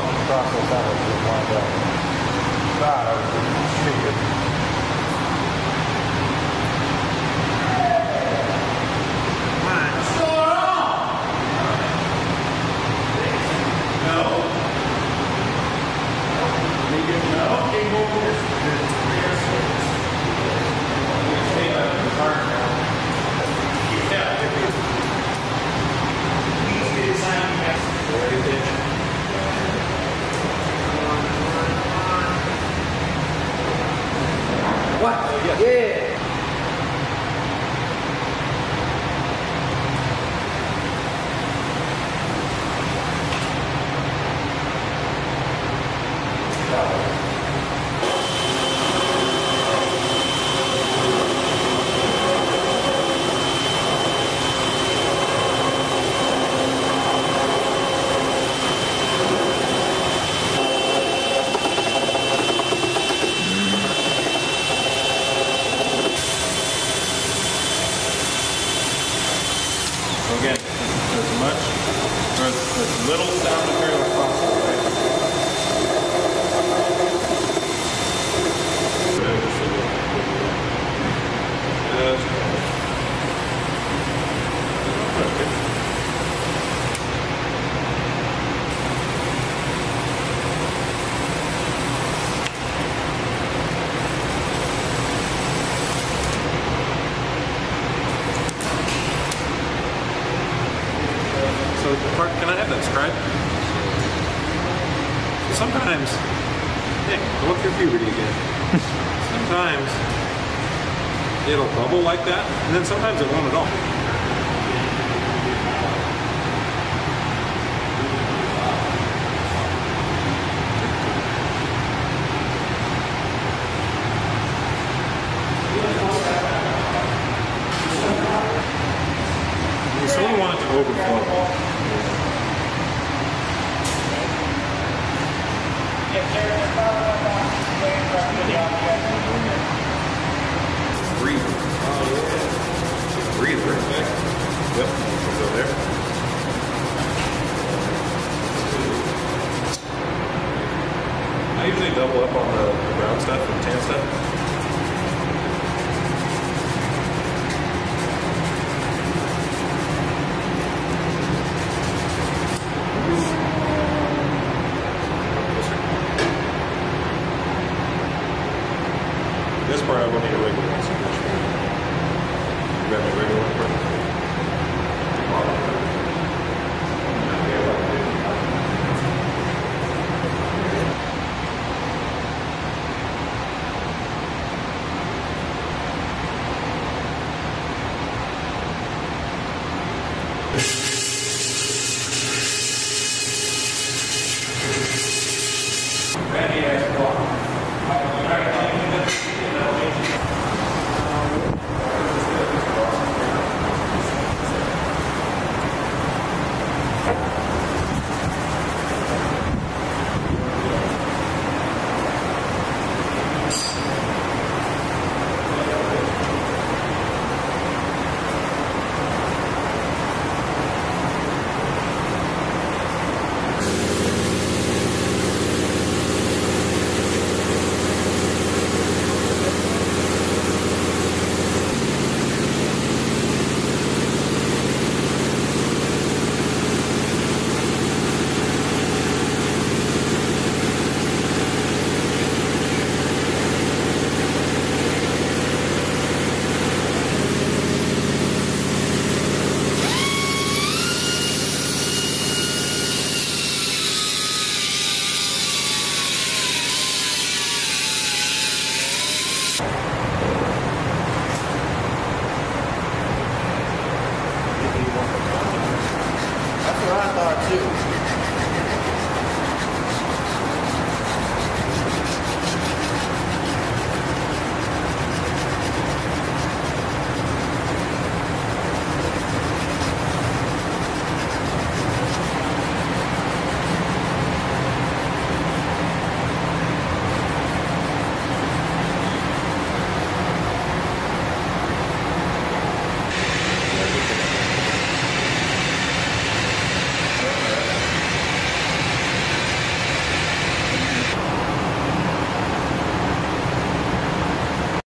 fucking process I was just lined up. God, I was just stupid. What's going on? No. What? Yeah. Again, as much or as little sound material as possible. Can I have that scribe? Sometimes, hey, look for puberty again. Sometimes it'll bubble like that, and then sometimes it won't at all. So we want it to overflow. Breather. Yep, go there. I usually double up on the brown stuff and tan stuff. This part I will need a regular one. So you got me regular one for I thought too.